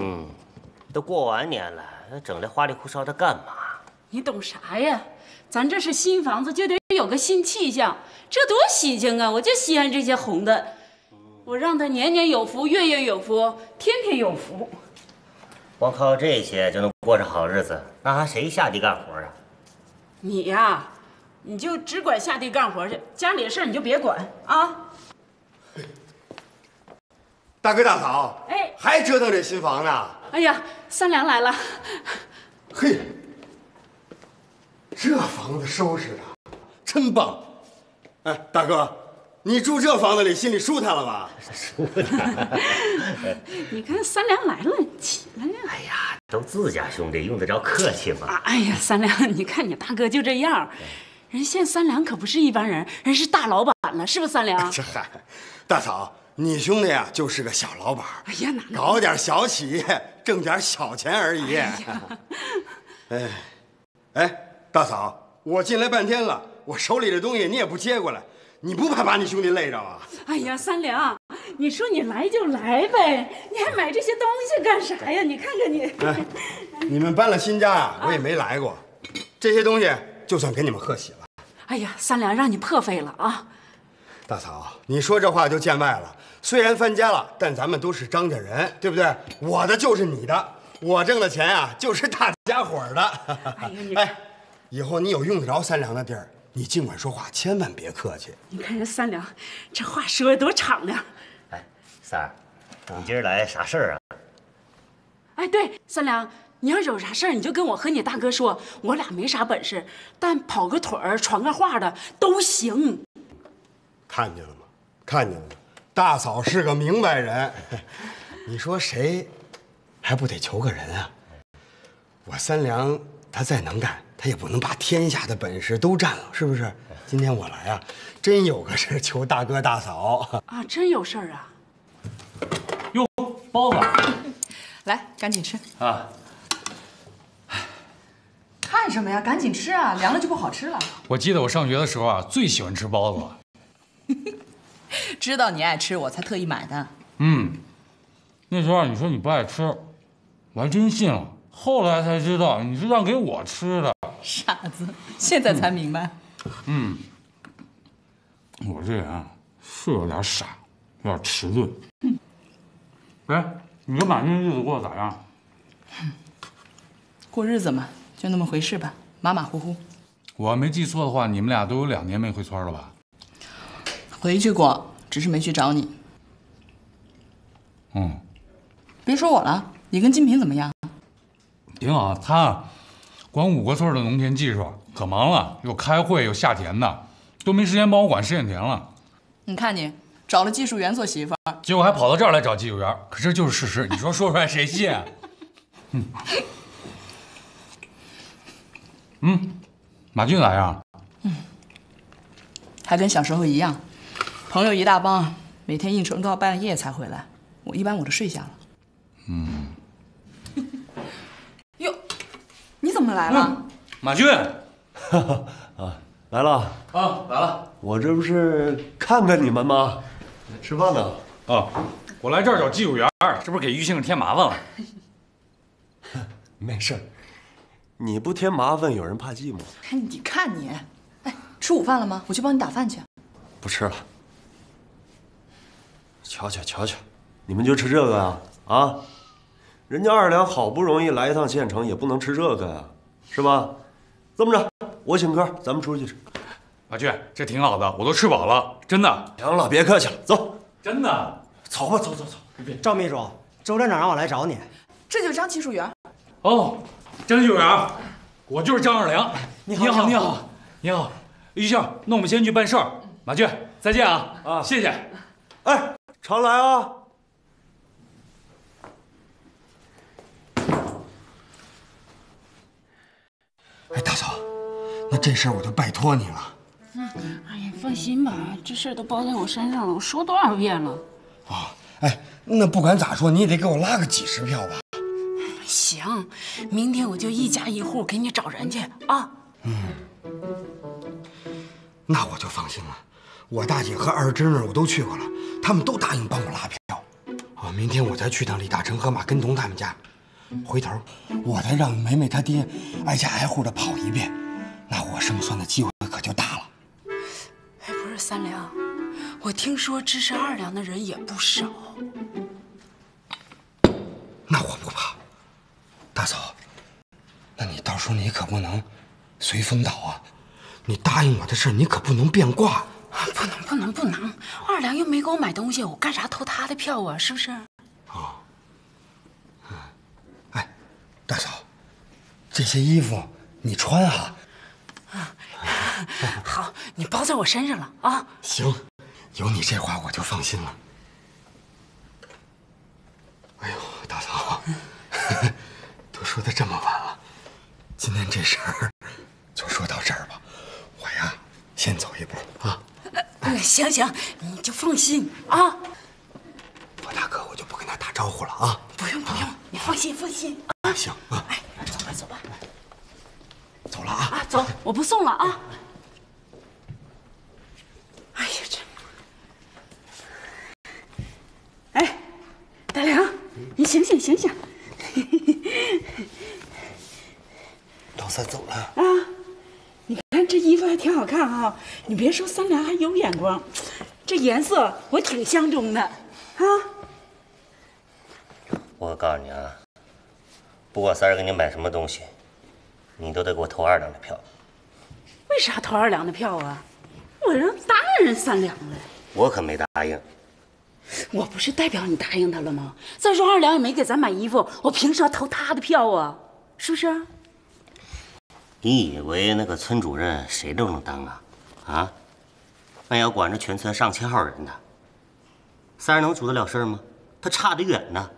嗯，都过完年了，整这花里胡哨的干嘛？你懂啥呀？咱这是新房子，就得有个新气象，这多喜庆啊！我就稀罕这些红的，我让他年年有福，月月有福，天天有福。光靠这些就能过上好日子，那还谁下地干活啊？你呀，你就只管下地干活去，家里的事你就别管啊。 大哥大嫂，哎，还折腾这新房呢？哎呀，三娘来了。嘿，这房子收拾的真棒。哎，大哥，你住这房子里心里舒坦了吧？舒坦。你看三娘来了，起来呀！哎呀，都自家兄弟，用得着客气吗？啊、哎呀，三娘，你看你大哥就这样，人现三娘可不是一般人，人是大老板了，是不是三娘？这嗨，大嫂。 你兄弟啊，就是个小老板，哎呀，搞点小企业，挣点小钱而已。哎，哎，大嫂，我进来半天了，我手里的东西你也不接过来，你不怕把你兄弟累着啊？哎呀，三娘，你说你来就来呗，你还买这些东西干啥呀？你看看你，哎，你们搬了新家啊，我也没来过，这些东西就算给你们贺喜了。哎呀，三娘，让你破费了啊！ 大嫂，你说这话就见外了。虽然分家了，但咱们都是张家人，对不对？我的就是你的，我挣的钱啊，就是大家伙儿的。哎，以后你有用得着三娘的地儿，你尽管说话，千万别客气。你看人三娘，这话说的多敞亮。哎，三儿，你今儿来啥事儿啊？哎，对，三娘。 你要有啥事儿，你就跟我和你大哥说，我俩没啥本事，但跑个腿儿、传个话的都行。看见了吗？看见了吗？大嫂是个明白人，你说谁还不得求个人啊？我三娘她再能干，她也不能把天下的本事都占了，是不是？今天我来啊，真有个事儿求大哥大嫂啊，真有事儿啊！哟，包子，来，赶紧吃啊！ 看什么呀？赶紧吃啊！凉了就不好吃了。我记得我上学的时候啊，最喜欢吃包子了。知道你爱吃，我才特意买的。嗯，那时候你说你不爱吃，我还真信了。后来才知道你是让给我吃的。傻子，现在才明白。嗯，我这人啊，是有点傻，有点迟钝。哎，你干嘛？那日子过得咋样？过日子嘛。 就那么回事吧，马马虎虎。我没记错的话，你们俩都有2年没回村了吧？回去过，只是没去找你。嗯。别说我了，你跟金平怎么样？挺好，他管5个村的农田技术，可忙了，又开会又下田的，都没时间帮我管试验田了。你看你找了技术员做媳妇儿，结果还跑到这儿来找技术员，可这就是事实。你说说出来谁信？嗯。 嗯，马俊咋样？嗯，还跟小时候一样，朋友一大帮，每天应酬到半夜才回来。我一般我都睡下了。嗯。哟，你怎么来了？嗯、马俊，啊，来了啊，来了。我这不是看看你们吗？吃饭呢。啊，我来这儿找技术员，这不是给于先生添麻烦了？没事儿。 你不添麻烦，有人怕寂寞。哎，你看你，哎，吃午饭了吗？我去帮你打饭去。不吃了。瞧瞧瞧瞧，你们就吃这个呀？啊，人家2两好不容易来一趟县城，也不能吃这个呀，是吧？这么着，我请客，咱们出去吃。马俊，这挺好的，我都吃饱了，真的。行了，别客气了，走。真的，走吧，走走走。赵秘书，周站长让我来找你。这就是张技术员。哦。 张技术员，我就是张2良。你好，你好，你好，你好，于秀，那我们先去办事儿。马俊，再见啊！啊，谢谢。哎，常来啊！哎，大嫂，那这事儿我就拜托你了。嗯，哎呀，放心吧，这事儿都包在我身上了，我说多少遍了。啊，哎，那不管咋说，你也得给我拉个几十票吧。 行，明天我就1家1户给你找人去啊。嗯，那我就放心了。我大姐和二侄女我都去过了，他们都答应帮我拉票。啊，明天我再去趟李大成和马根同他们家，回头我再让梅梅她爹挨家挨户的跑一遍，那我胜算的机会可就大了。哎，不是三良，我听说支持二良的人也不少。那我不怕，大嫂，那你到时候你可不能随风倒啊！你答应我的事，你可不能变卦。 不能！二良又没给我买东西，我干啥投他的票啊？是不是？哦，嗯，哎，大嫂，这些衣服你穿啊。啊，好，你包在我身上了啊。行，有你这话我就放心了。哎呦，大嫂，都说的这么晚了，今天这事儿就说到这儿吧。我呀，先走一步啊。 行行，你就放心啊。我大哥，我就不跟他打招呼了啊。不用，你放心啊。行啊，哎，走吧，走了啊。啊，走，我不送了啊。哎呀，这……哎，大梁，你醒醒！老三走了啊。 这衣服还挺好看啊！你别说，三良还有眼光，这颜色我挺相中的，啊！我告诉你啊，不管三儿给你买什么东西，你都得给我投二两的票。为啥投二两的票啊？我让答应人三两了。我可没答应。我不是代表你答应他了吗？再说二两也没给咱买衣服，我凭啥投他的票啊？是不是？ 你以为那个村主任谁都能当啊？啊，那要管着全村上千号人呢。三儿能主得了事儿吗？他差得远呢。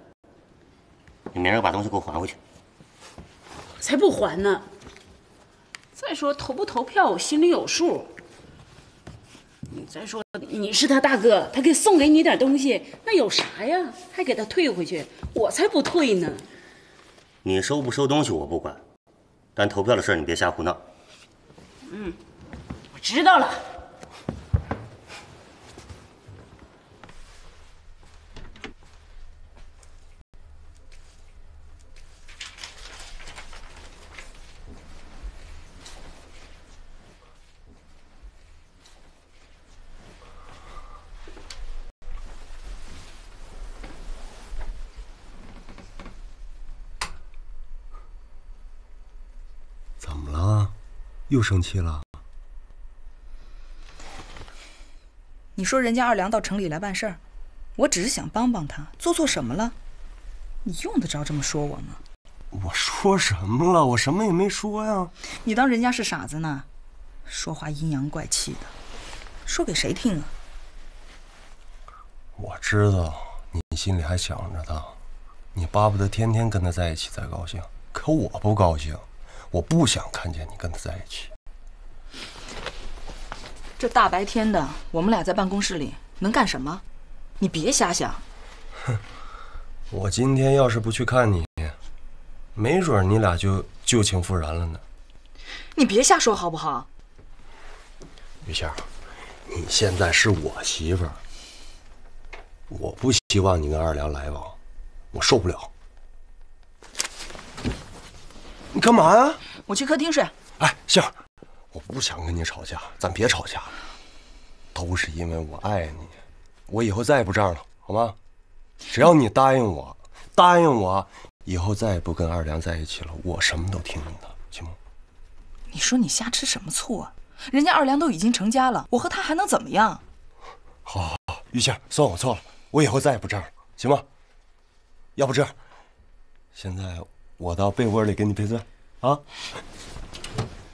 你明儿把东西给我还回去。我才不还呢。再说投不投票，我心里有数。你再说你是他大哥，他给送给你点东西，那有啥呀？还给他退回去，我才不退呢。你收不收东西我不管。 但投票的事你别瞎胡闹。嗯，我知道了。又生气了？你说人家二良到城里来办事儿，我只是想帮帮他，做错什么了？你用得着这么说我吗？我说什么了？我什么也没说呀！你当人家是傻子呢？说话阴阳怪气的，说给谁听啊？我知道你心里还想着他，你巴不得天天跟他在一起才高兴，可我不高兴。 我不想看见你跟他在一起。这大白天的，我们俩在办公室里能干什么？你别瞎想。哼，我今天要是不去看你，没准你俩就旧情复燃了呢。你别瞎说好不好？于霞，你现在是我媳妇儿，我不希望你跟二良来往，我受不了。 你干嘛呀？我去客厅睡。哎，杏儿，我不想跟你吵架，咱别吵架了。都是因为我爱你，我以后再也不这样了，好吗？只要你答应我，以后再也不跟二良在一起了，我什么都听你的，行吗？你说你瞎吃什么醋啊？人家二良都已经成家了，我和他还能怎么样？好，玉杏，算我错了，我以后再也不这样了，行吗？要不这样，现在。 我到被窝里给你赔罪，啊！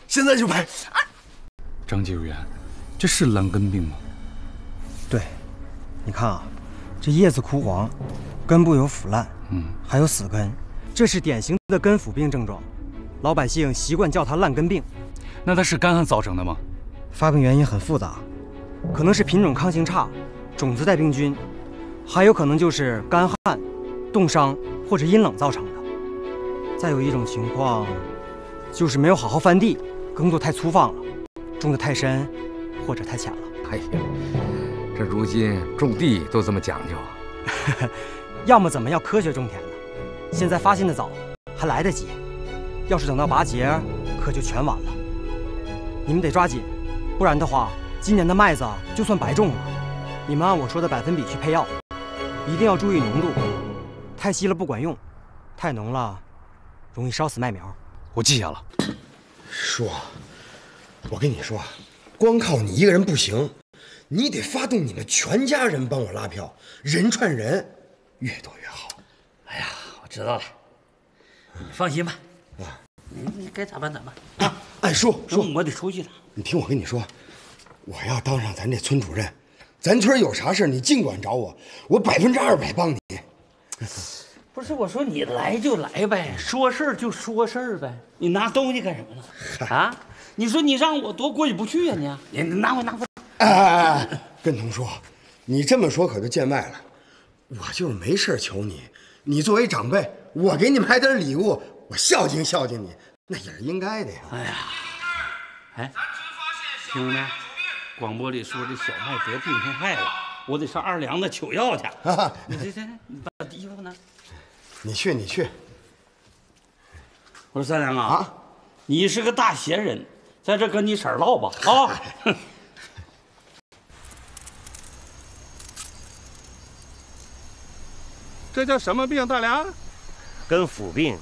现在就赔！啊！张技术员，这是兰根病吗？对，你看啊，这叶子枯黄，根部有腐烂，还有死根，这是典型的根腐病症状，老百姓习惯叫它烂根病。那它是干旱造成的吗？发病原因很复杂，可能是品种抗性差、种子带病菌，还有可能就是干旱、冻伤或者阴冷造成的。 再有一种情况，就是没有好好翻地，耕作太粗放了，种得太深或者太浅了。哎呀，这如今种地都这么讲究啊！要么咱们要科学种田呢？现在发现的早，还来得及。要是等到拔节，可就全晚了。你们得抓紧，不然的话，今年的麦子就算白种了。你们按我说的100%去配药，一定要注意浓度，太稀了不管用，太浓了容易烧死麦苗。我记下了。叔，我跟你说，光靠你一个人不行。 你得发动你们全家人帮我拉票，人传人，越多越好。哎呀，我知道了，你放心吧。啊，你该咋办咋办啊！哎，叔，我得出去了。你听我跟你说，我要当上咱这村主任，咱村有啥事你尽管找我，我200%帮你。不是我说你来就来呗，说事儿就说事儿呗，你拿东西干什么呢？啊？你说你让我多过意不去呀你？你拿回。 哎，跟彤叔，你这么说可就见外了。我就是没事求你，你作为长辈，我给你买点礼物，我孝敬孝敬你，那也是应该的呀。哎呀，哎，听着没？广播里说这小麦得病虫害了，我得上二梁子取药去。啊、你这，你把衣服呢？你去。我说三梁啊，你是个大闲人，在这跟你婶唠吧啊。这叫什么病，大梁？根腐病。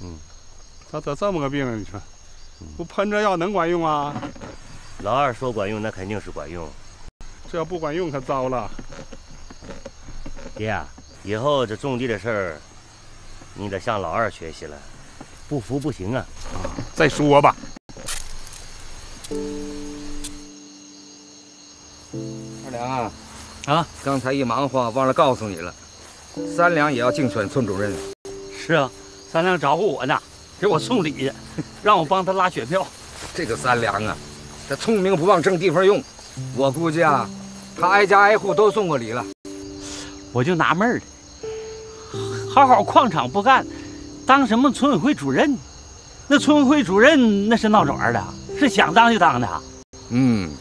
嗯，咋得这么个病啊？你说，不喷这药能管用啊？老二说管用，那肯定是管用。这要不管用可糟了。爹啊，以后这种地的事儿，你得向老二学习了，不服不行啊。再说吧。 啊！刚才一忙活，忘了告诉你了，三梁也要竞选村主任。是啊，三梁找我呢，给我送礼去，让我帮他拉选票。这个三梁啊，他聪明不忘正地方用，我估计啊，他挨家挨户都送过礼了。我就纳闷了，好好矿场不干，当什么村委会主任？那村委会主任那是闹着玩的，是想当就当的。嗯，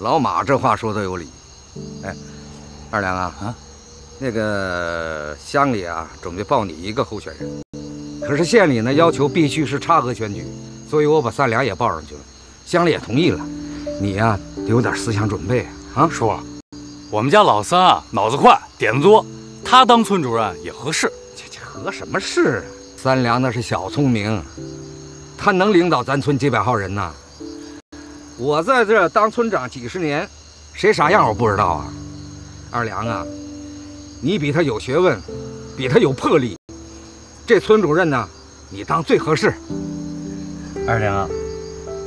老马这话说的有理。 哎，二梁啊，那个乡里啊，准备报你一个候选人，可是县里呢要求必须是差额选举，所以我把三梁也报上去了，乡里也同意了。你呀、啊，得有点思想准备啊。叔，我们家老三啊，脑子快，点子多，他当村主任也合适。这合什么适啊？三梁那是小聪明，他能领导咱村几百号人呐。我在这当村长几十年。 谁啥样我不知道啊，二梁啊，你比他有学问，比他有魄力，这村主任呢，你当最合适。二梁啊，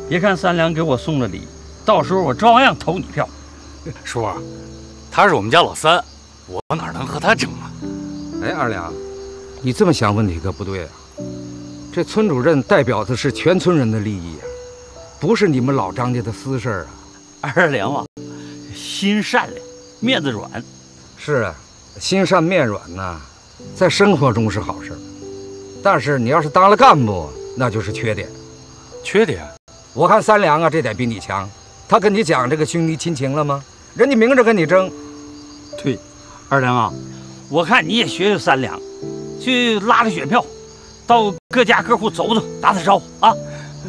别看三梁给我送了礼，到时候我照样投你票。叔，他是我们家老三，我哪能和他整啊？哎，二梁，你这么想问题可不对啊。这村主任代表的是全村人的利益啊，不是你们老张家的私事儿啊。二梁啊。 心善良，面子软，是啊，心善面软呐，在生活中是好事，但是你要是当了干部，那就是缺点。缺点？我看三梁啊，这点比你强。他跟你讲这个兄弟亲情了吗？人家明着跟你争。对，二梁啊，我看你也学学三梁，去拉拉选票，到各家各户走走，打打招呼啊。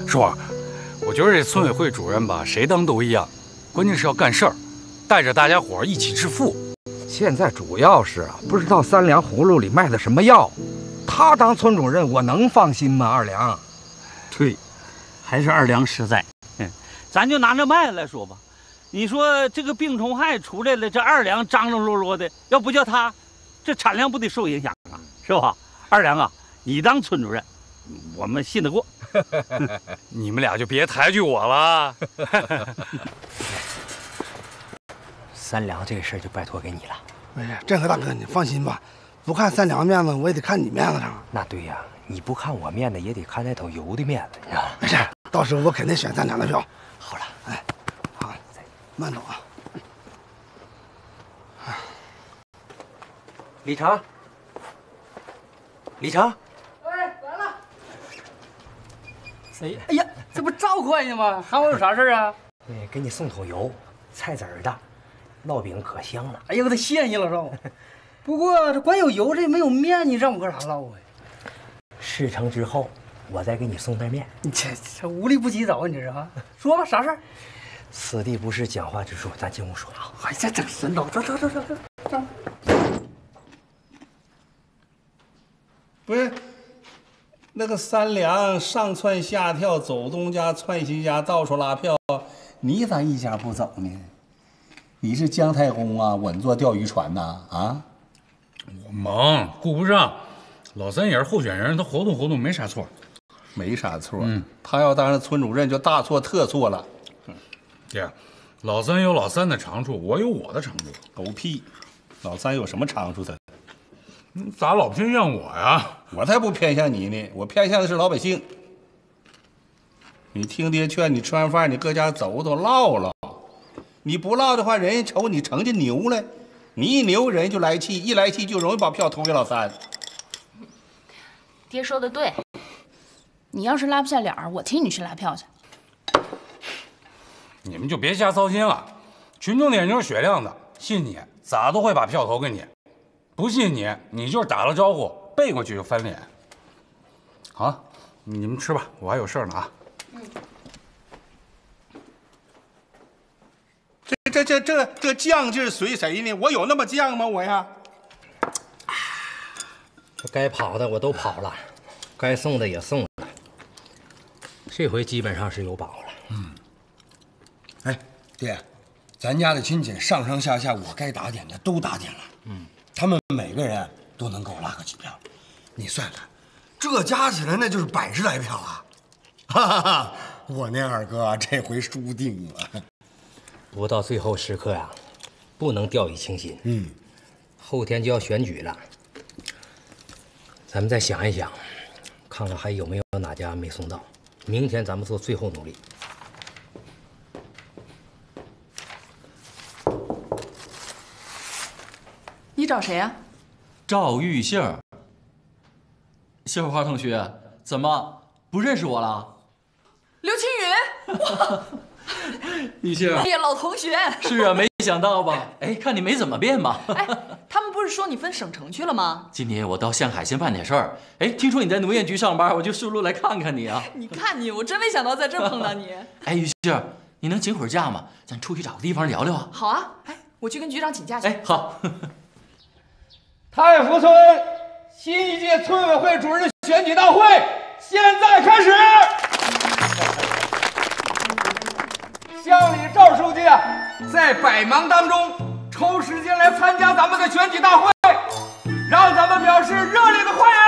叔，我觉得这村委会主任吧，谁当都一样，关键是要干事儿。 带着大家伙一起致富。现在主要是啊，不知道三梁葫芦里卖的什么药。他当村主任，我能放心吗？二梁，对，还是二梁实在。咱就拿这麦来说吧。你说这个病虫害出来了，这二梁张张罗罗的，要不叫他，这产量不得受影响啊，是吧？二梁啊，你当村主任，我们信得过。你们俩就别抬举我了。三梁这个事儿就拜托给你了。没事，振和大哥，你放心吧，不看三梁面子，我也得看你面子上。那对呀，你不看我面子，也得看那头油的面子，你知道吗？没事，到时候我肯定选三梁的票。好了，哎，好，慢走啊。李成，哎，来了。谁？哎呀，这不赵会计吗？喊我有啥事儿啊？给你送桶油，菜籽儿的。烙饼可香了。哎呦，我都谢你了，少武。不过这光有油这没有面，你让我搁啥烙啊？事成之后，我再给你送袋面。你这无利不起早，你这是啊？说吧，啥事儿？此地不是讲话之处，咱进屋说啊。哎，这整神叨，走。不是。 那个三两上窜下跳，走东家窜西家，到处拉票，你咋一家不走呢？你是姜太公啊，稳坐钓鱼船呐？啊，我忙顾不上，老三眼候选人他活动活动没啥错，没啥错。嗯，他要当上村主任就大错特错了。对，老三有老三的长处，我有我的长处。狗屁，老三有什么长处的？ 你咋老偏向我呀？我才不偏向你呢，我偏向的是老百姓。你听爹劝，你吃完饭你搁家走走唠唠，你不唠的话，人家瞅你成就牛了，你一牛人就来气，一来气就容易把票投给老三。爹说的对，你要是拉不下脸儿，我替你去拉票去。你们就别瞎操心了，群众眼睛是雪亮的，信你咋都会把票投给你。 不信你，你就是打了招呼，背过去就翻脸。好了，你们吃吧，我还有事儿呢啊。嗯。这犟劲随谁呢？我有那么犟吗？我呀。这该跑的我都跑了，该送的也送了，这回基本上是有把握了。嗯。哎，爹，咱家的亲戚上上下下，我该打点的都打点了。嗯。 他们每个人都能给我拉个几票，你算算，这加起来那就是100来票啊！哈哈哈，我那二哥这回输定了。不到最后时刻呀、啊，不能掉以轻心。嗯，后天就要选举了，咱们再想一想，看看还有没有哪家没送到。明天咱们做最后努力。 你找谁啊？赵玉杏儿。谢慧花同学，怎么不认识我了？刘青云，玉杏儿，哎呀，老同学。是啊，没想到吧？哎，看你没怎么变嘛。哎，他们不是说你分省城去了吗？今年我到向海先办点事儿。哎，听说你在农业局上班，我就顺路来看看你啊。你看你，我真没想到在这碰到你。哎，玉杏儿，你能请会儿假吗？咱出去找个地方聊聊啊。好啊，哎，我去跟局长请假去。哎，好。 太福村新一届村委会主任选举大会现在开始。乡里赵书记啊，在百忙当中抽时间来参加咱们的选举大会，让咱们表示热烈的欢迎。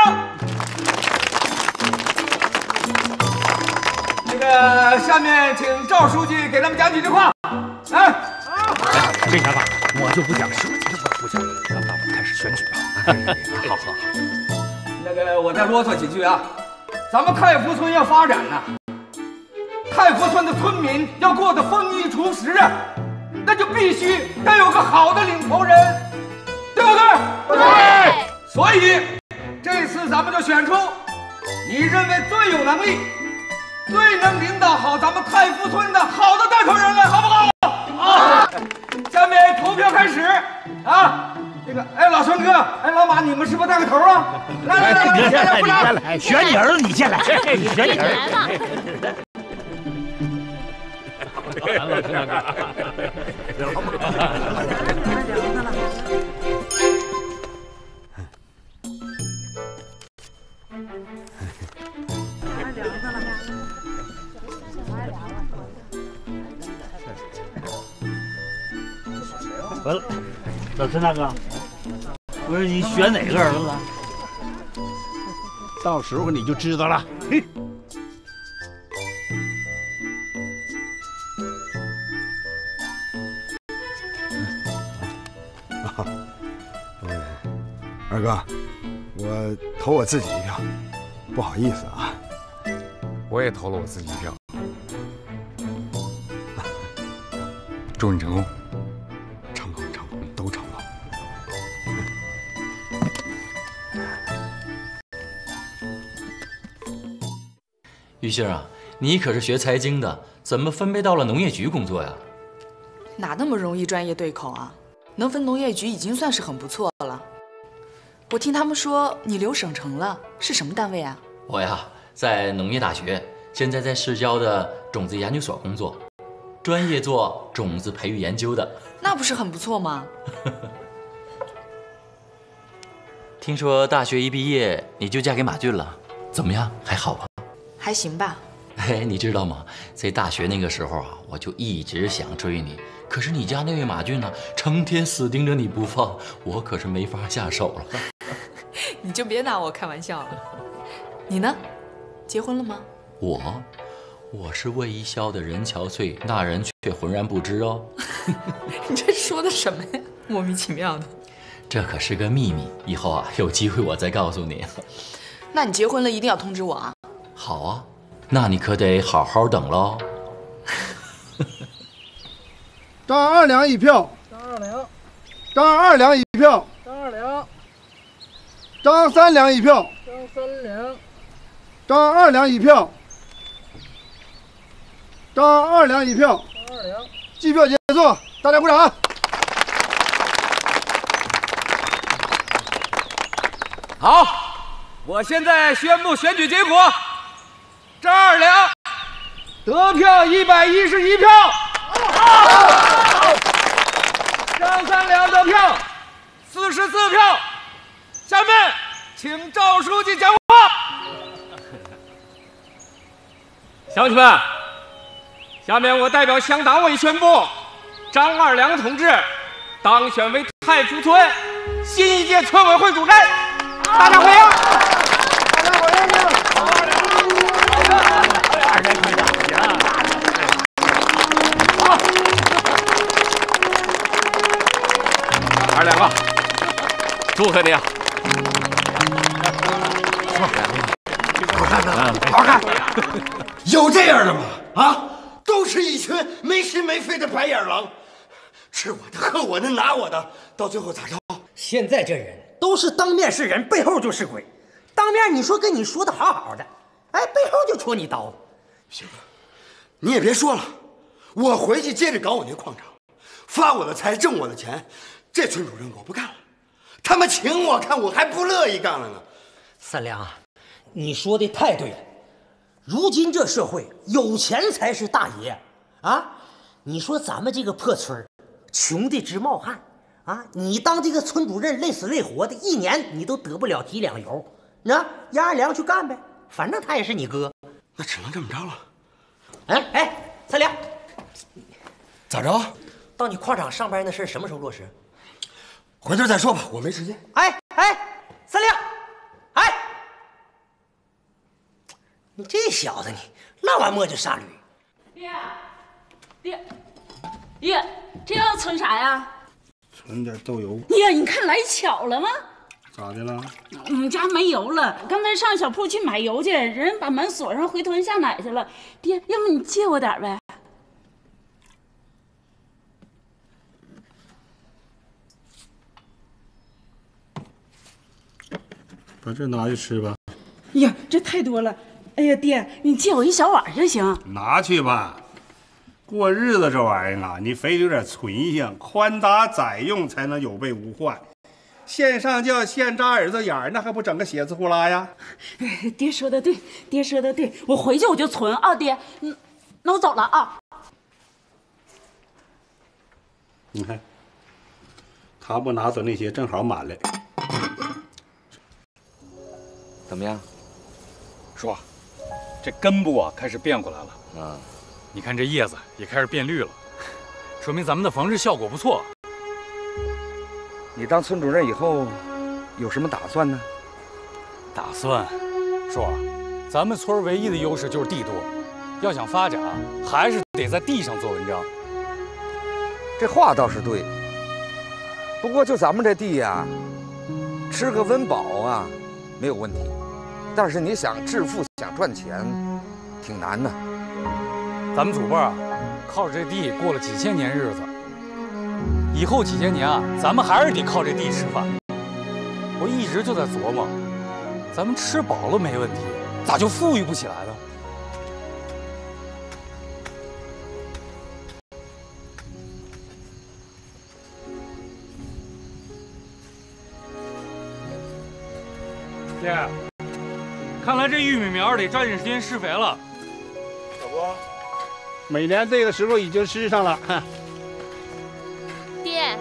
那个，下面请赵书记给咱们讲几句话。哎，这想法我就不讲书记，我不讲了。 选举啊，好好好。那个，我再啰嗦几句啊。咱们太福村要发展了，太福村的村民要过得丰衣足食啊，那就必须得有个好的领头人，对不对？对。所以这次咱们就选出你认为最有能力、最能领导好咱们太福村的好的带头人来，好不好？好。下面投票开始啊！ 那个，哎，老孙哥，哎，老马，你们是不是带个头啊？来，你先来，不来，选你儿子，你先来，你选你儿子。来了，来了，老马，来了，完了，老孙大哥。 不是你选哪个儿子了？到时候你就知道了。嘿，啊，二哥，我投我自己一票，不好意思啊。我也投了我自己一票，祝你成功。 玉杏啊，你可是学财经的，怎么分配到了农业局工作呀？哪那么容易专业对口啊？能分农业局已经算是很不错了。我听他们说你留省城了，是什么单位啊？我呀，在农业大学，现在在市郊的种子研究所工作，专业做种子培育研究的。那不是很不错吗？听说大学一毕业你就嫁给马骏了，怎么样？还好吧？还行吧。哎，你知道吗？在大学那个时候啊，我就一直想追你，可是你家那位马骏呢，成天死盯着你不放，我可是没法下手了。你就别拿我开玩笑了。你呢？结婚了吗？我是为伊消的人憔悴，那人却浑然不知哦。你这说的什么呀？莫名其妙的。这可是个秘密，以后啊有机会我再告诉你。那你结婚了一定要通知我啊。好啊，那你可得好好等喽。张2两一票，张2两，张2两一票，张2两，张3两一票，张3两，张2两一票，张2两一票，张2两。计票结束，大家鼓掌。 好，我现在宣布选举结果：张2两得票111票，张3两得票44票。下面请赵书记讲话。乡亲们，下面我代表乡党委宣布，张2两同志当选为太福村新一届村委会主任。 大家欢迎！大家欢迎！二人快点，行啊！好，2两啊，祝贺你啊！好看吗？好看！有这样的吗？啊，都是一群没心没肺的白眼狼，吃我的，喝我的，拿我的，到最后咋着？现在这人。 都是当面是人，背后就是鬼。当面你说跟你说的好好的，哎，背后就戳你刀。行了，你也别说了，我回去接着搞我那矿场，发我的财，挣我的钱。这村主任我不干了，他们请我看，我还不乐意干了呢。3两啊，你说的太对了。如今这社会，有钱才是大爷啊！你说咱们这个破村穷的直冒汗。 啊！你当这个村主任累死累活的，一年你都得不了几两油。那2两去干呗，反正他也是你哥，那只能这么着了。哎哎，3两，咋着？到你矿场上班那事什么时候落实？回头再说吧，我没时间。哎哎，3两，哎，你这小子你拉完磨就杀驴。爹，这要存啥呀？ 存点豆油呀！你看来巧了吗？咋的了？我们家没油了，刚才上小铺去买油去，人把门锁上，回屯下奶去了。爹，要不你借我点呗？把这拿去吃吧。呀，这太多了！哎呀，爹，你借我一小碗就行。拿去吧。 过日子这玩意儿啊，你非得有点存性，宽达载用才能有备无患。线上叫线扎耳朵眼儿，那还不整个血字呼啦呀？爹说的对，爹说的对，我回去我就存啊，爹，那我走了啊。你看，他不拿走那些，正好满了。怎么样？说，这根部啊开始变过来了啊。 你看这叶子也开始变绿了，说明咱们的防治效果不错。你当村主任以后有什么打算呢？打算，说，咱们村唯一的优势就是地多，要想发展，还是得在地上做文章。这话倒是对，不过就咱们这地呀，吃个温饱啊没有问题，但是你想致富、想赚钱，挺难的。 咱们祖辈啊，靠着这地过了几千年日子，以后几千年啊，咱们还是得靠这地吃饭。我一直就在琢磨，咱们吃饱了没问题，咋就富裕不起来呢？天，看来这玉米苗得抓紧时间施肥了。可不，每年这个时候已经施上了。爹，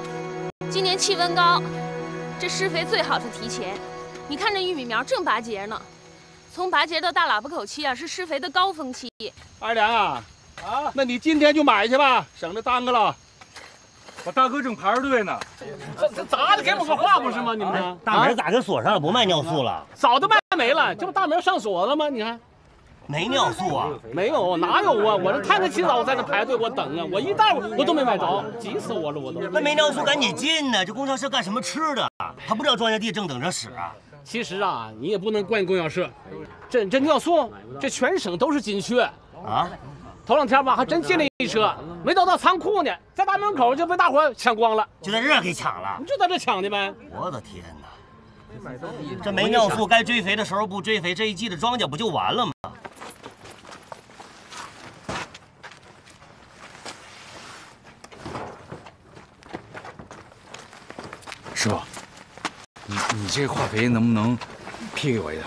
今年气温高，这施肥最好是提前。你看这玉米苗正拔节呢，从拔节到大喇叭口期啊，是施肥的高峰期。二良啊，那你今天就买去吧，省得耽搁了。 我大哥正排着队呢，这咋的？给我个话不是吗？你们大门咋给锁上了？不卖尿素了？早都卖没了，这不大门上锁了吗？你看，没尿素啊？没有，哪有啊？我这太太起早我在这排队，我等啊，我一袋我都没买着，急死我了，我都。那没尿素赶紧进呢，这供销社干什么吃的？他不知道庄稼地正等着屎啊。其实啊，你也不能怪供销社，这尿素这全省都是紧缺啊。 头两天吧，还真进了一车，没等到仓库呢，在大门口就被大伙抢光了，就在这给抢了，就在这抢的呗。我的天哪，这没尿素，该追肥的时候不追肥，这一季的庄稼不就完了吗？师傅，你这化肥能不能批给我一点？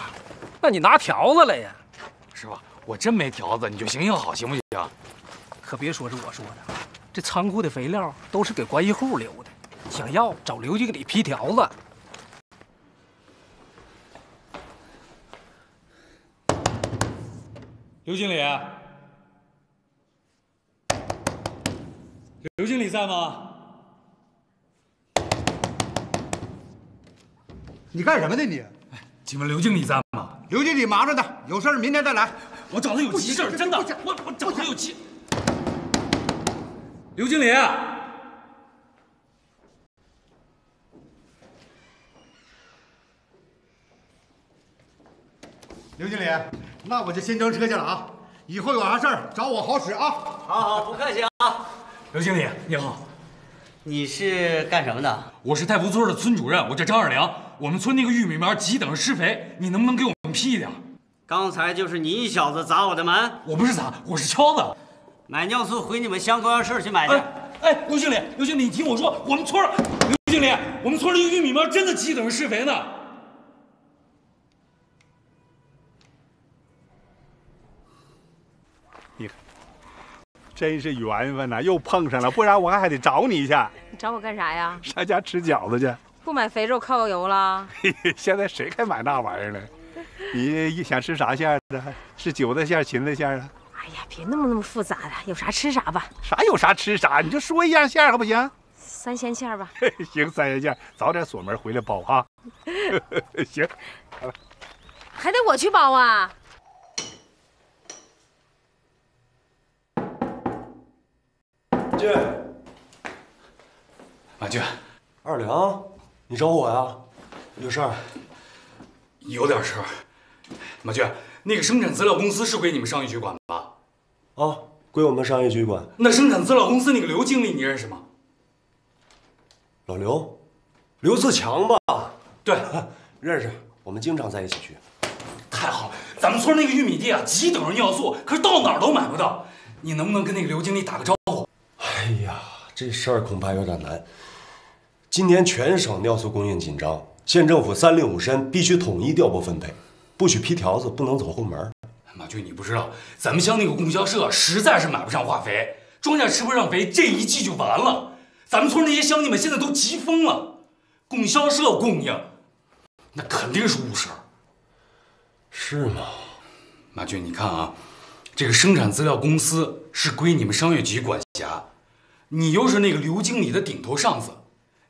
那你拿条子来呀，师傅。 我真没条子，你就行行好，行不行？可别说是我说的，这仓库的肥料都是给关系户留的，想要找刘经理批条子。刘经理，刘经理在吗？你干什么呢你？哎，请问刘经理在吗？刘经理忙着呢，有事儿明天再来。 我找他有急事儿，真的，我找他有急。刘经理，刘经理，那我就先装车去了啊！以后有啥事儿找我好使啊！好，不客气啊。刘经理，你好，你是干什么的？我是太福村的村主任，我叫张二良。我们村那个玉米苗急等着施肥，你能不能给我们批一点？ 刚才就是你小子砸我的门，我不是砸，我是敲的。买尿素回你们乡供销社去买去。哎，刘经理，刘经理，你听我说，我们村儿，刘经理，我们村儿的玉米苗真的急等着施肥呢。你看，真是缘分呐，又碰上了，不然我还得找你一下。你找我干啥呀？上家吃饺子去。不买肥肉靠油了？现在谁还买那玩意儿了？ 你想吃啥馅的？是韭菜馅、芹菜馅啊？哎呀，别那么复杂了，有啥吃啥吧。啥有啥吃啥，你就说一样馅儿，还不行？三鲜馅吧。行，三鲜馅，早点锁门回来包啊。行，好了。还得我去包啊？进。马俊，二良，你找我呀？有事儿？ 有点事儿，马军，那个生产资料公司是归你们商业局管吧？啊，归我们商业局管。那生产资料公司那个刘经理你认识吗？老刘，刘自强吧？对，认识，我们经常在一起去。太好了，咱们村那个玉米地啊，急等着尿素，可是到哪儿都买不到。你能不能跟那个刘经理打个招呼？哎呀，这事儿恐怕有点难。今年全省尿素供应紧张。 县政府3令5申必须统一调拨分配，不许批条子，不能走后门。马军，你不知道，咱们乡那个供销社实在是买不上化肥，庄稼吃不上肥，这一季就完了。咱们村那些乡亲们现在都急疯了，供销社供应，那肯定是误事儿。是吗？马军，你看啊，这个生产资料公司是归你们商业局管辖，你又是那个刘经理的顶头上司，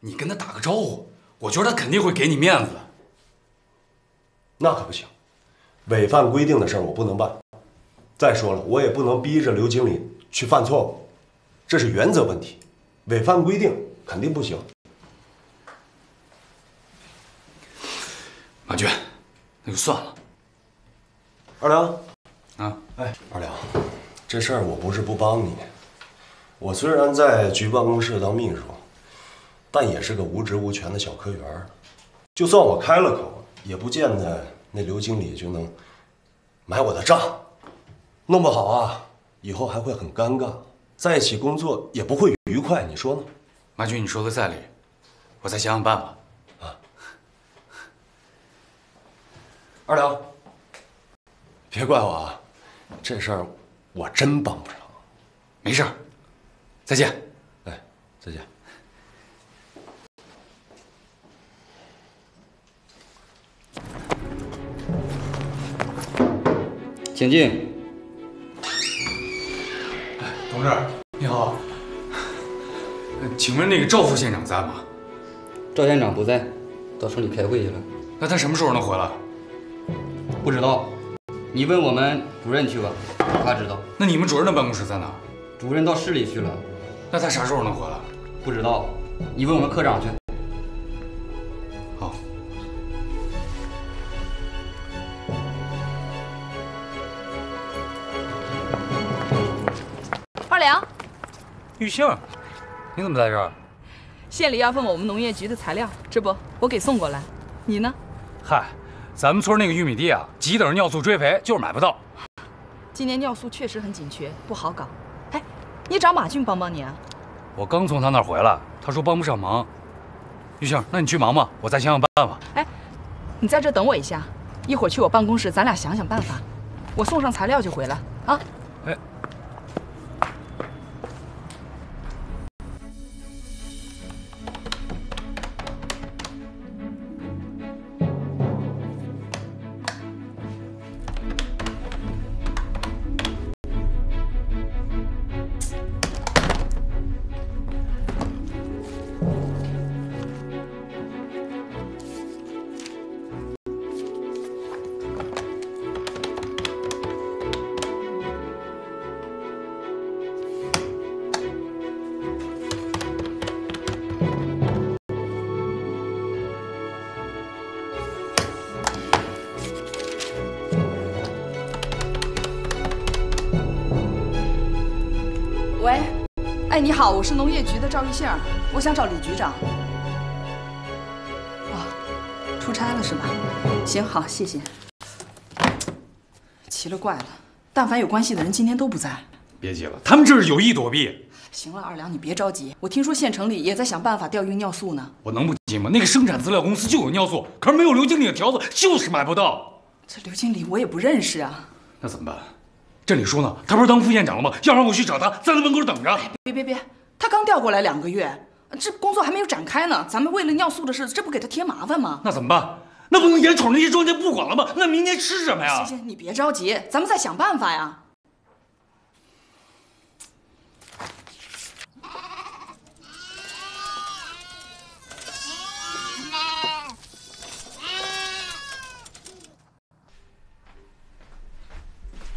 你跟他打个招呼。 我觉得他肯定会给你面子的。那可不行，违反规定的事儿我不能办。再说了，我也不能逼着刘经理去犯错误，这是原则问题，违反规定肯定不行。马军，那就算了。二良，啊，哎，二良，这事儿我不是不帮你，我虽然在局办公室当秘书。 但也是个无职无权的小科员，就算我开了口，也不见得那刘经理就能买我的账，弄不好啊，以后还会很尴尬，在一起工作也不会愉快，你说呢？马军，你说的在理，我再想想办法啊。二两，别怪我啊，这事儿我真帮不上。没事儿，再见。哎，再见。请进。哎，同志，你好。 请问那个赵副县长在吗？赵县长不在，到城里开会去了。那他什么时候能回来？不知道，你问我们主任去吧，他知道。那你们主任的办公室在哪？主任到市里去了。那他啥时候能回来？不知道，你问我们科长去。好。二良，玉杏。 你怎么在这儿？县里要问我们农业局的材料，这不，我给送过来。你呢？嗨，咱们村那个玉米地啊，急等着尿素追肥，就是买不到。今年尿素确实很紧缺，不好搞。哎，你找马俊帮帮你啊？我刚从他那儿回来，他说帮不上忙。玉杏，那你去忙吧，我再想想办法。哎，你在这等我一下，一会儿去我办公室，咱俩想想办法。我送上材料就回来啊。哎。 哎，你好，我是农业局的赵玉杏，我想找李局长。哦，出差了是吧？行，好，谢谢。奇了怪了，但凡有关系的人今天都不在。别急了，他们这是有意躲避。行了，二良，你别着急，我听说县城里也在想办法调运尿素呢。我能不急吗？那个生产资料公司就有尿素，可是没有刘经理的条子，就是买不到。这刘经理我也不认识啊。那怎么办？ 这李叔呢？他不是当副县长了吗？要让我去找他，在他门口等着。别，他刚调过来2个月，这工作还没有展开呢。咱们为了尿素的事，这不给他添麻烦吗？那怎么办？那不能眼瞅那些庄稼不管了吗？那明年吃什么呀？行，你别着急，咱们再想办法呀。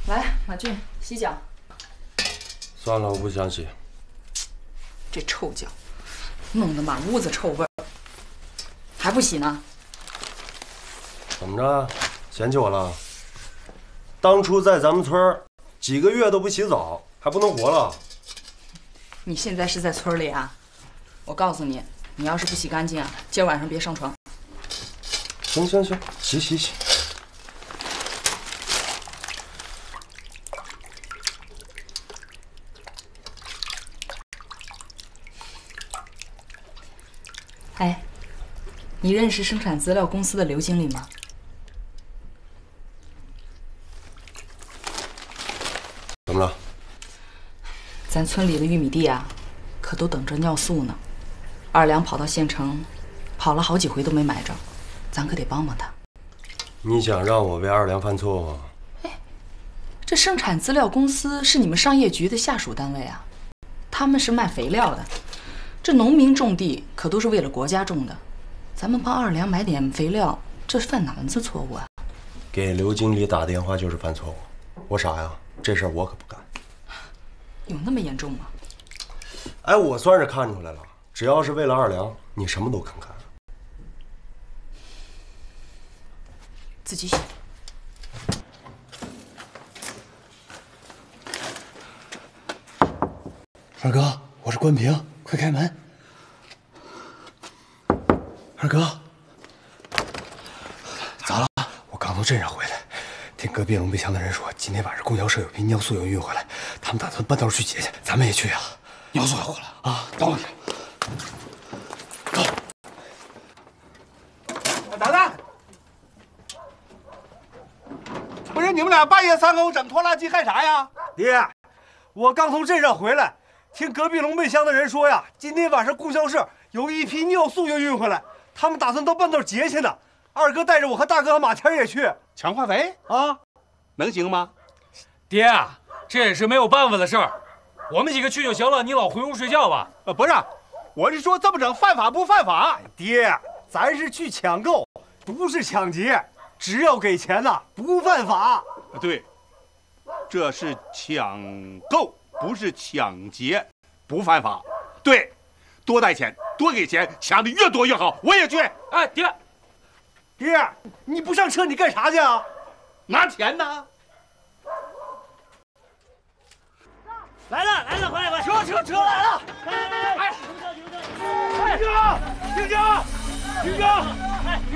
来。 马俊，洗脚。算了，我不想洗。这臭脚，弄得满屋子臭味儿，还不洗呢？怎么着，嫌弃我了？当初在咱们村几个月都不洗澡，还不能活了？你现在是在村里啊？我告诉你，你要是不洗干净啊，今晚上别上床。行，洗。 哎，你认识生产资料公司的刘经理吗？怎么了？咱村里的玉米地啊，可都等着尿素呢。二良跑到县城，跑了好几回都没买着，咱可得帮帮他。你想让我为二良犯错吗？哎，这生产资料公司是你们商业局的下属单位啊，他们是卖肥料的。 这农民种地可都是为了国家种的，咱们帮二良买点肥料，这是犯哪门子错误啊？给刘经理打电话就是犯错误，我傻呀？这事儿我可不干。有那么严重吗？哎，我算是看出来了，只要是为了二良，你什么都肯干。自己洗。二哥，我是关平。 快开门，二哥！咋了？我刚从镇上回来，听隔壁龙背乡的人说，今天晚上供销社有批尿素要运回来，他们打算半道去截去，咱们也去啊。尿素要回来啊！等我一下。走。我等等。不是你们俩半夜三更整拖拉机干啥呀？爹，我刚从镇上回来，听隔壁龙背乡的人说呀，今天晚上供销社有一批尿素又运回来，他们打算到半道截去呢。二哥带着我和大哥和马天也去抢化肥啊，能行吗？爹啊，这也是没有办法的事儿，我们几个去就行了，你老回屋睡觉吧。不是，我是说这么整犯法不犯法？爹，咱是去抢购，不是抢劫。 只要给钱呐，不犯法。对，这是抢购，不是抢劫，不犯法。对，多带钱，多给钱，抢的越多越好。我也去。哎，爹，爹，你不上车你干啥去啊？拿钱呢。来了来了，快快，车来了！哎，停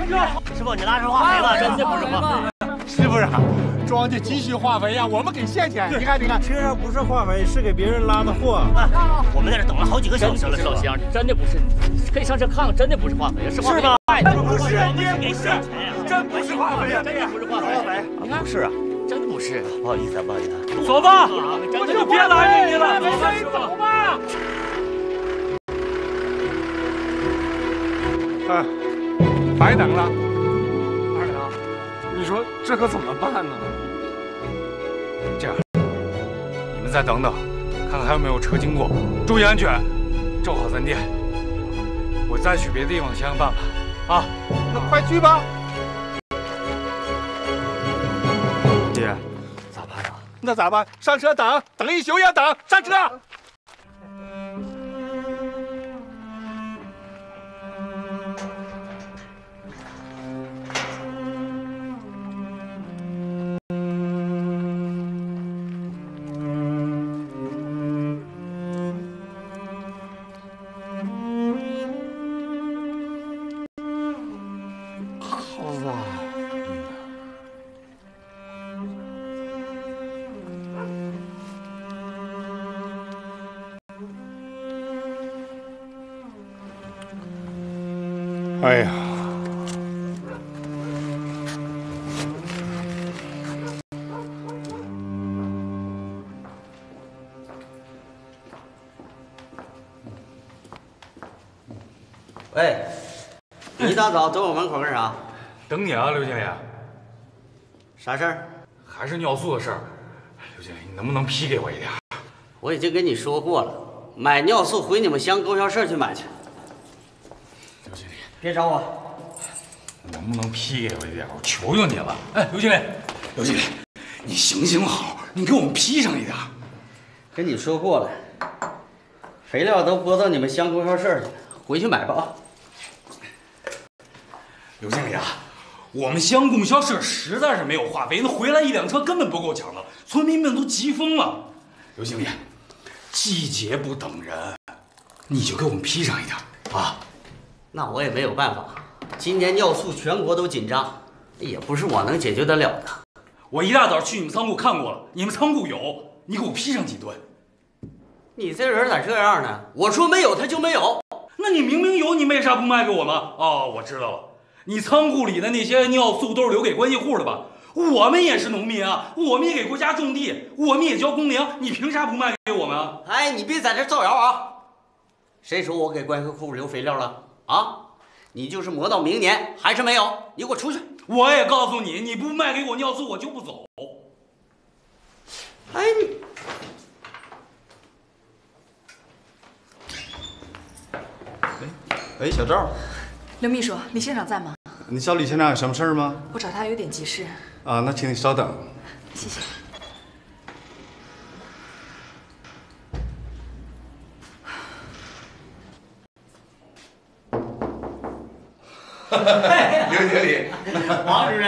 车！ 师傅，师傅，你拉上化肥了，真的不是化肥。师傅啊，庄稼急需化肥呀，我们给现钱。你看，你看，车上不是化肥，是给别人拉的货。我们在这等了好几个小时了，老乡，真的不是，可以上车看看，真的不是化肥，是化肥卖的。不是，你也不是，真不是化肥呀，真的不是化肥。你看，不是啊，真的不是。不好意思，不好意思。走吧，我就别拦着你了，走吧。哎。 白等了，二哥，你说这可怎么办呢？这样，你们再等等，看看还有没有车经过，注意安全，照好咱爹。我再去别的地方想想办法啊！那快去吧。爹，咋办啊？那咋办？上车等，等一宿也等，上车。 哎呀，喂，你一大早等我门口干啥？等你啊，刘经理。啥事儿？还是尿素的事儿。刘经理，你能不能批给我一点？我已经跟你说过了，买尿素回你们乡供销社去买去。 别找我！能不能批给我一点？我求求你了！哎，刘经理，刘经理，你行行好，你给我们批上一点。跟你说过了，肥料都拨到你们乡供销社去了，回去买吧啊！刘经理啊，我们乡供销社实在是没有化肥，那回来一辆车根本不够抢的，村民们都急疯了。刘经理，季节不等人，你就给我们批上一点啊！ 那我也没有办法，今年尿素全国都紧张，也不是我能解决得了的。我一大早去你们仓库看过了，你们仓库有，你给我批上几吨。你这人咋这样呢？我说没有，他就没有。那你明明有，你为啥不卖给我们？哦，我知道了，你仓库里的那些尿素都是留给关系户的吧？我们也是农民啊，我们也给国家种地，我们也交公粮，你凭啥不卖给我们啊？哎，你别在这造谣啊！谁说我给关系户留肥料了？ 啊！你就是磨到明年还是没有，你给我出去！我也告诉你，你不卖给我尿素，我就不走。哎，你哎，小赵，刘秘书，李县长在吗？你找李县长有什么事儿吗？我找他有点急事。啊，那请你稍等。谢谢。刘经理，王主任，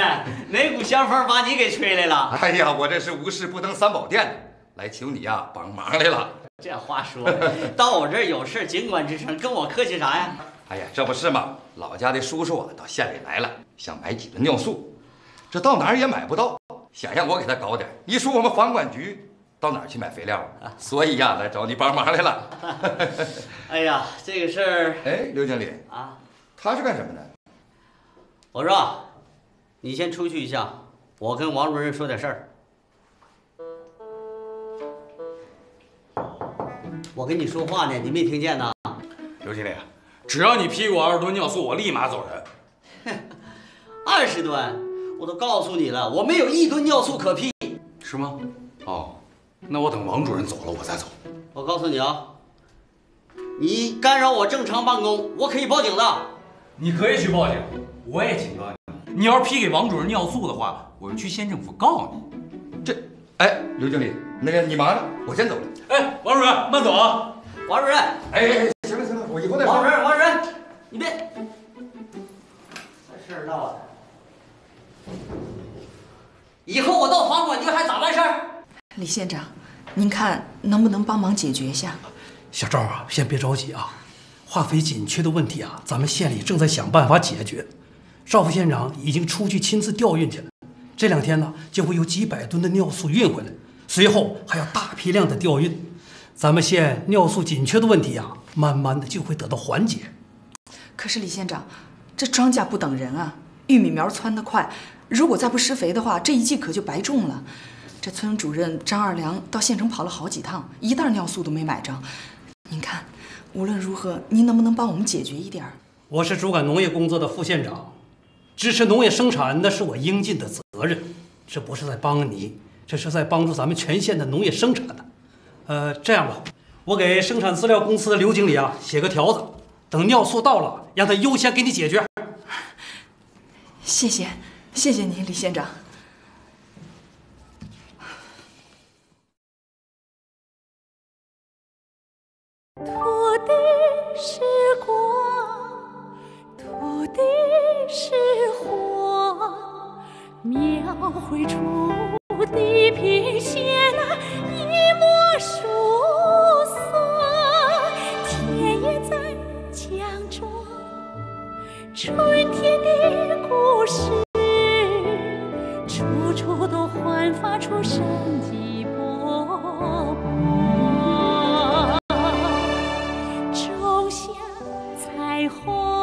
哪股香风把你给吹来了？哎呀，我这是无事不登三宝殿，来求你呀帮忙来了。这话说，到我这儿有事尽管吱声，跟我客气啥呀？哎呀，这不是嘛，老家的叔叔啊到县里来了，想买几吨尿素，这到哪儿也买不到，想让我给他搞点。一说我们房管局到哪儿去买肥料啊？所以呀，来找你帮忙来了。哎呀，这个事儿，哎，刘经理啊，他是干什么的？ 我说，你先出去一下，我跟王主任说点事儿。我跟你说话呢，你没听见呢？刘经理，只要你批给我20吨尿素，我立马走人。20吨，我都告诉你了，我没有1吨尿素可批。是吗？哦，那我等王主任走了，我再走。我告诉你啊，你干扰我正常办公，我可以报警的。你可以去报警，我也警告你。 你要是批给王主任尿素的话，我去县政府告你。这，哎，刘经理，那个你忙着，我先走了。哎，王主任，慢走啊！王主任，哎，行了行了，我以后再说。王主任，王主任，你别，这事儿闹的，以后我到房管局还咋办事儿？李县长，您看能不能帮忙解决一下？小赵啊，先别着急啊，化肥紧缺的问题啊，咱们县里正在想办法解决。 赵副县长已经出去亲自调运去了，这两天呢就会有几百吨的尿素运回来，随后还有大批量的调运，咱们县尿素紧缺的问题啊，慢慢的就会得到缓解。可是李县长，这庄稼不等人啊，玉米苗窜得快，如果再不施肥的话，这一季可就白种了。这村主任张二良到县城跑了好几趟，一袋尿素都没买着。您看，无论如何，您能不能帮我们解决一点？我是主管农业工作的副县长。 支持农业生产，那是我应尽的责任。这不是在帮你，这是在帮助咱们全县的农业生产的。这样吧，我给生产饲料公司的刘经理啊写个条子，等尿素到了，让他优先给你解决。谢谢，谢谢您，李县长。土地是国，土地。 是火，描绘出地平线那一抹曙色。田野在讲着春天的故事，处处都焕发出生机勃勃，种下彩虹。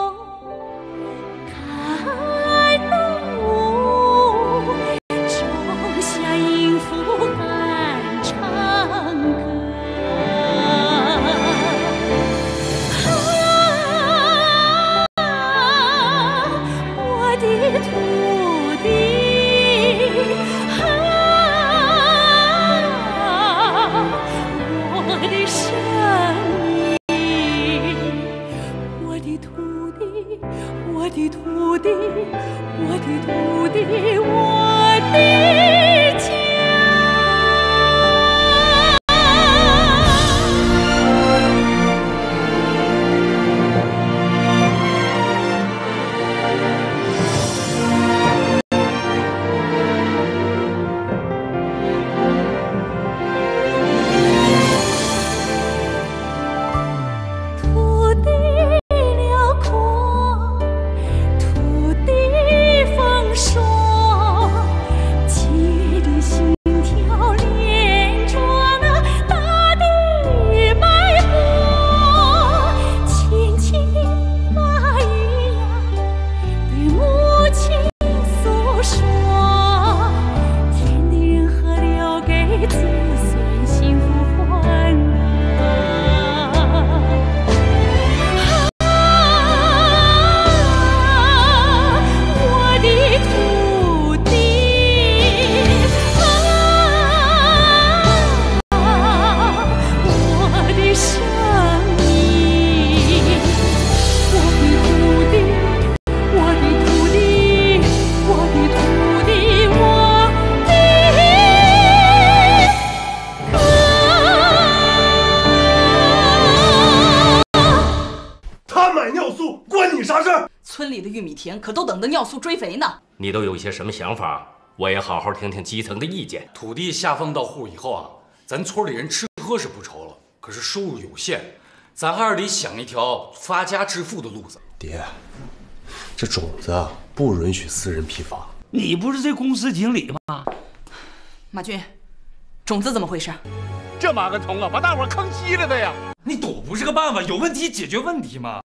田可都等着尿素追肥呢。你都有些什么想法？我也好好听听基层的意见。土地下放到户以后啊，咱村里人吃喝是不愁了，可是收入有限，咱还是得想一条发家致富的路子。爹，这种子啊，不允许私人批发。你不是这公司经理吗？马俊，种子怎么回事？这马个童啊，把大伙坑稀了的呀！你躲不是个办法，有问题解决问题嘛。